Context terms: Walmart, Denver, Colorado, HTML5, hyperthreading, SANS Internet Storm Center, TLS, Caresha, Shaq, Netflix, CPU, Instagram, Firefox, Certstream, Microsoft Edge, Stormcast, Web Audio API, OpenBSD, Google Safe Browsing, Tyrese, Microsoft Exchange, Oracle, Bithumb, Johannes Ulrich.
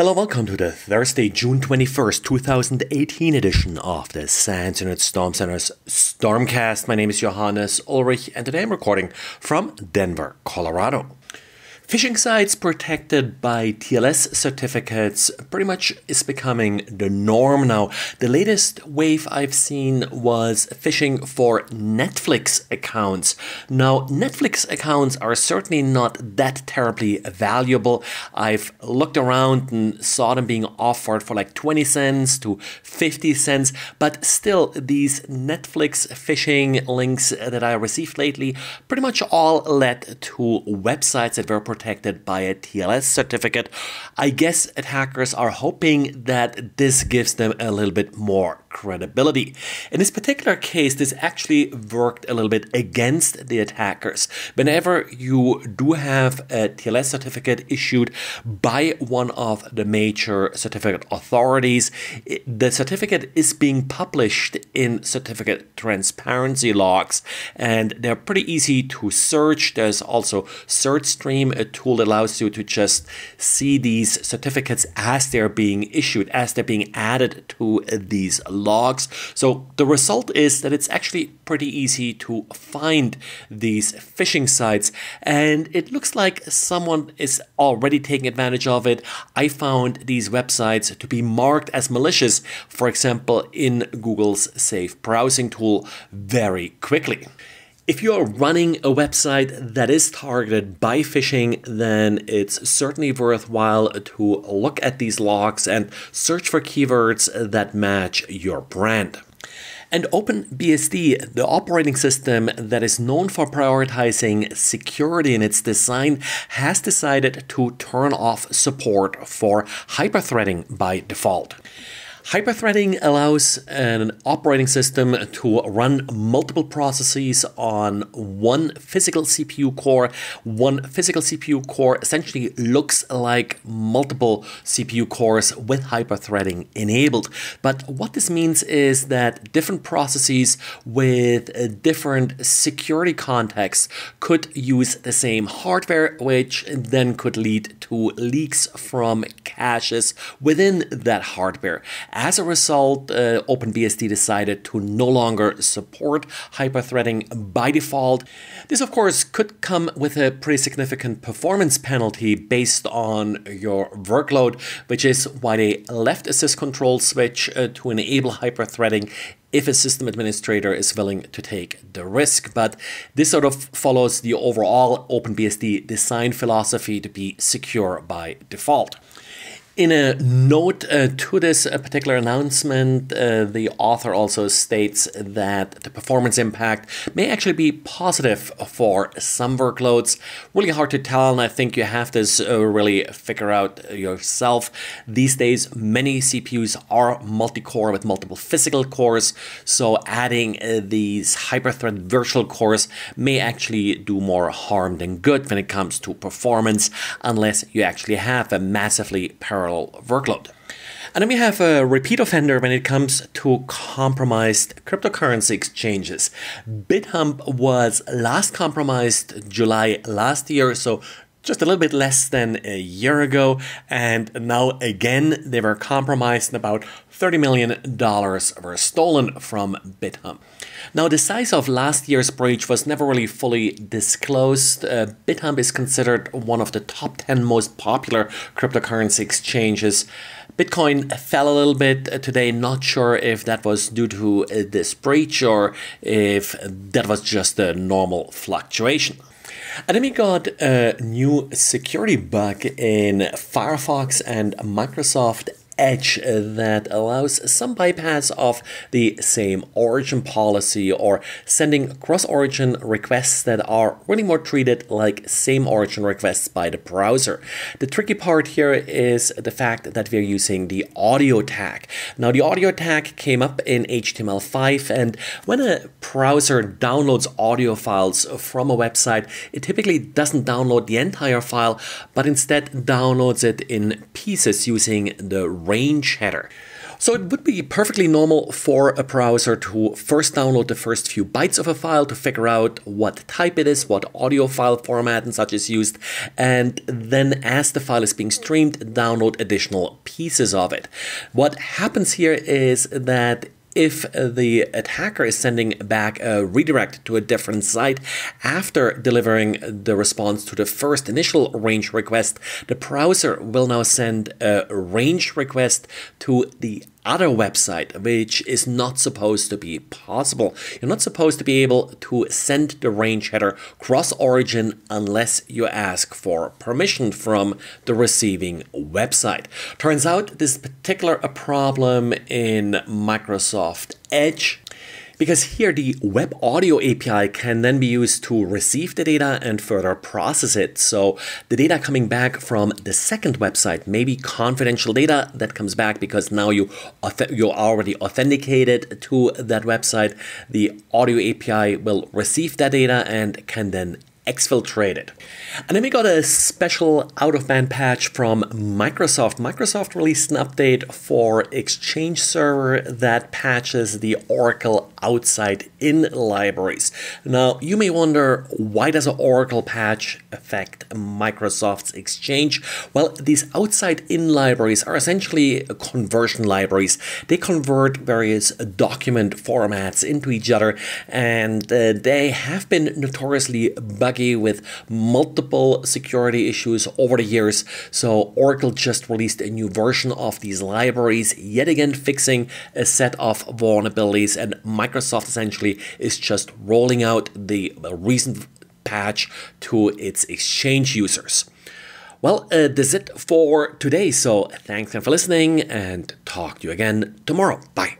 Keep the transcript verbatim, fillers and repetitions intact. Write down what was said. Hello, welcome to the Thursday, June twenty-first, two thousand eighteen edition of the SANS Internet Storm Center's Stormcast. My name is Johannes Ulrich, and today I'm recording from Denver, Colorado. Phishing sites protected by T L S certificates pretty much is becoming the norm now. The latest wave I've seen was phishing for Netflix accounts. Now, Netflix accounts are certainly not that terribly valuable. I've looked around and saw them being offered for like twenty cents to fifty cents, but still these Netflix phishing links that I received lately pretty much all led to websites that were protected protected by a T L S certificate. I guess attackers are hoping that this gives them a little bit more credibility. In this particular case, this actually worked a little bit against the attackers. Whenever you do have a T L S certificate issued by one of the major certificate authorities, the certificate is being published in certificate transparency logs, and they're pretty easy to search. There's also Certstream, a tool that allows you to just see these certificates as they're being issued, as they're being added to these logs. So the result is that it's actually pretty easy to find these phishing sites, and it looks like someone is already taking advantage of it. I found these websites to be marked as malicious, for example, in Google's Safe Browsing tool very quickly. If you're running a website that is targeted by phishing, then it's certainly worthwhile to look at these logs and search for keywords that match your brand. And OpenBSD, the operating system that is known for prioritizing security in its design, has decided to turn off support for hyperthreading by default. Hyperthreading allows an operating system to run multiple processes on one physical C P U core. One physical C P U core essentially looks like multiple C P U cores with hyperthreading enabled. But what this means is that different processes with different security contexts could use the same hardware, which then could lead to leaks from caches within that hardware. As a result, uh, OpenBSD decided to no longer support hyperthreading by default. This, of course, could come with a pretty significant performance penalty based on your workload, which is why they left a syscontrol switch uh, to enable hyperthreading if a system administrator is willing to take the risk. But this sort of follows the overall OpenBSD design philosophy to be secure by default. In a note uh, to this particular announcement, uh, the author also states that the performance impact may actually be positive for some workloads. Really hard to tell, and I think you have this uh, really figure out yourself. These days, many C P Us are multi-core with multiple physical cores, so adding uh, these hyperthread virtual cores may actually do more harm than good when it comes to performance, unless you actually have a massively parallel workload. And then we have a repeat offender when it comes to compromised cryptocurrency exchanges. Bithumb was last compromised July last year, so just a little bit less than a year ago, and now again they were compromised and about thirty million dollars were stolen from Bithumb. Now, the size of last year's breach was never really fully disclosed. Uh, Bithumb is considered one of the top ten most popular cryptocurrency exchanges. Bitcoin fell a little bit today. Not sure if that was due to uh, this breach or if that was just a normal fluctuation. And then we got a new security bug in Firefox and Microsoft Edge that allows some bypass of the same origin policy or sending cross-origin requests that are really more treated like same origin requests by the browser. The tricky part here is the fact that we're using the audio tag. Now, the audio tag came up in H T M L five, and when a browser downloads audio files from a website, it typically doesn't download the entire file, but instead downloads it in pieces using the range header. So it would be perfectly normal for a browser to first download the first few bytes of a file to figure out what type it is, what audio file format and such is used, and then as the file is being streamed, download additional pieces of it. What happens here is that if the attacker is sending back a redirect to a different site after delivering the response to the first initial range request, the browser will now send a range request to the other website, which is not supposed to be possible. You're not supposed to be able to send the range header cross-origin unless you ask for permission from the receiving website. Turns out this is particularly a problem in Microsoft Edge, because here the Web Audio A P I can then be used to receive the data and further process it. So the data coming back from the second website may be confidential data that comes back because now you you're already authenticated to that website. The Audio A P I will receive that data and can then exfiltrate it. And then we got a special out-of-band patch from Microsoft. Microsoft released an update for Exchange Server that patches the Oracle outside-in libraries. Now, you may wonder, why does an Oracle patch affect Microsoft's Exchange? Well, these outside-in libraries are essentially conversion libraries. They convert various document formats into each other, and uh, they have been notoriously buggy with multiple security issues over the years. So Oracle just released a new version of these libraries, yet again fixing a set of vulnerabilities, and Microsoft essentially is just rolling out the recent patch to its Exchange users. Well, uh, that's it for today. So thanks again for listening and talk to you again tomorrow. Bye.